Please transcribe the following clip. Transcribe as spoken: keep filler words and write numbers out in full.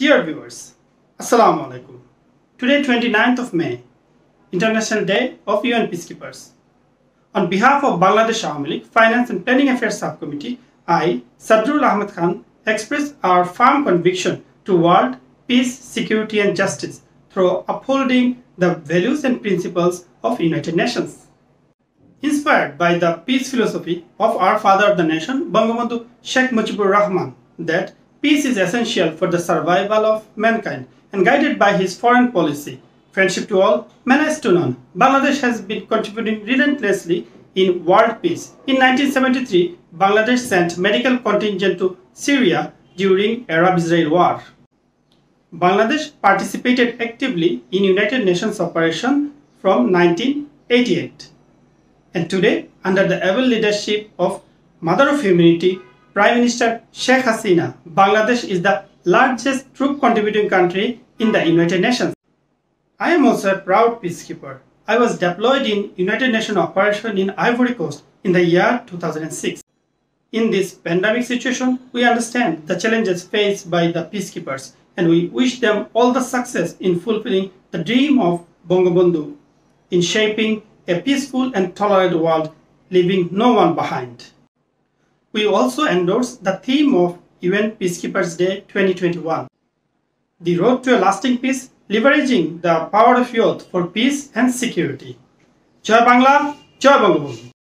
Dear viewers, Assalamualaikum. Today twenty-ninth of May, International Day of U N Peacekeepers. On behalf of Bangladesh Awami League Finance and Planning Affairs Subcommittee, I, Sadrul Ahmed Khan, express our firm conviction toward peace, security and justice through upholding the values and principles of United Nations. Inspired by the peace philosophy of our father of the nation, Bangabandhu Sheikh Mujibur Rahman, that peace is essential for the survival of mankind, and guided by his foreign policy, friendship to all, menace to none, Bangladesh has been contributing relentlessly in world peace. In nineteen seventy-three, Bangladesh sent medical contingent to Syria during Arab-Israel War. Bangladesh participated actively in United Nations operation from nineteen eighty-eight. And today, under the able leadership of Mother of Humanity, Prime Minister Sheikh Hasina, Bangladesh is the largest troop contributing country in the United Nations. I am also a proud peacekeeper. I was deployed in United Nations operation in Ivory Coast in the year two thousand six. In this pandemic situation, we understand the challenges faced by the peacekeepers, and we wish them all the success in fulfilling the dream of Bangabandhu in shaping a peaceful and tolerant world, leaving no one behind. We also endorse the theme of U N Peacekeepers Day twenty twenty-one. The road to a lasting peace, leveraging the power of youth for peace and security. Joy Bangla, Joy Bangabandhu.